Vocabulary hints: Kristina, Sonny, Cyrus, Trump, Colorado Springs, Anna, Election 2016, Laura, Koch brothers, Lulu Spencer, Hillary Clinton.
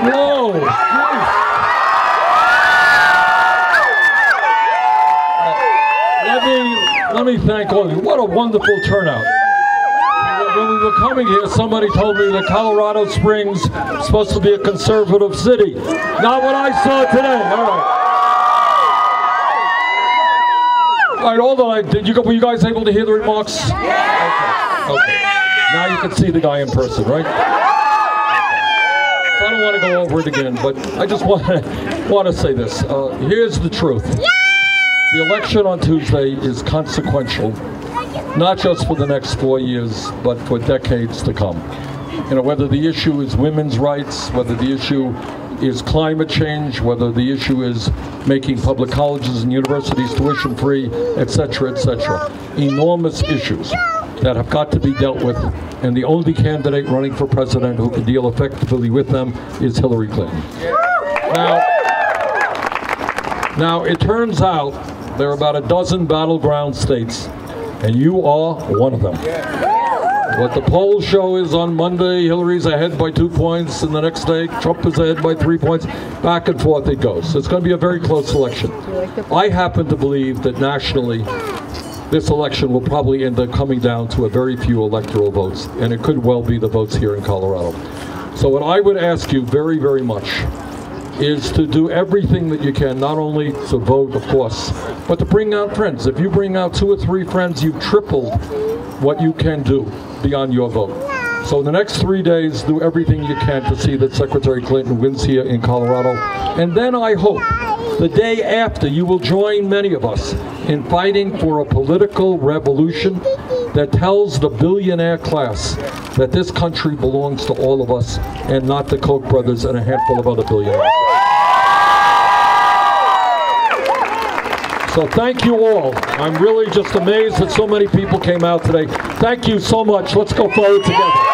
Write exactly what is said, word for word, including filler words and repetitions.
Whoa! Whoa. Uh, let me let me thank all of you. What a wonderful turnout. When we were coming here, somebody told me that Colorado Springs is supposed to be a conservative city. Not what I saw today. All right. All right, all the like, did you, were you guys able to hear the remarks? Yeah. Okay. Okay. Now you can see the guy in person, right? So I don't want to go over it again, but I just want to want to say this. Uh, here's the truth. The election on Tuesday is consequential. Not just for the next four years, but for decades to come. You know, whether the issue is women's rights, whether the issue is climate change, whether the issue is making public colleges and universities tuition free, et cetera, et cetera. Enormous issues that have got to be dealt with, and the only candidate running for president who can deal effectively with them is Hillary Clinton. Now, now it turns out there are about a dozen battleground states, and you are one of them. What the polls show is on Monday, Hillary's ahead by two points, and the next day, Trump is ahead by three points. Back and forth it goes. So it's going to be a very close election. I happen to believe that nationally, this election will probably end up coming down to a very few electoral votes, and it could well be the votes here in Colorado. So what I would ask you very, very much is to do everything that you can, not only to vote, of course, but to bring out friends. If you bring out two or three friends, you've tripled what you can do beyond your vote. So in the next three days, do everything you can to see that Secretary Clinton wins here in Colorado. And then I hope the day after you will join many of us in fighting for a political revolution that tells the billionaire class that this country belongs to all of us and not the Koch brothers and a handful of other billionaires. So thank you all. I'm really just amazed that so many people came out today. Thank you so much. Let's go forward together.